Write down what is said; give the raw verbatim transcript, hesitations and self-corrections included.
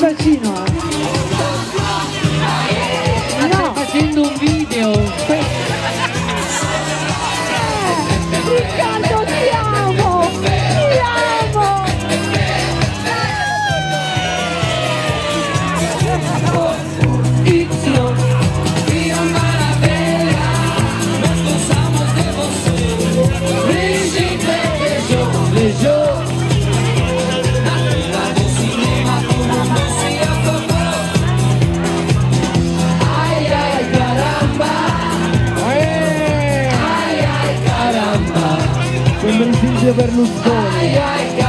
bacino. Ma no, stai facendo un video. Riccardo, ti amo, ti amo. Per Berlusconi.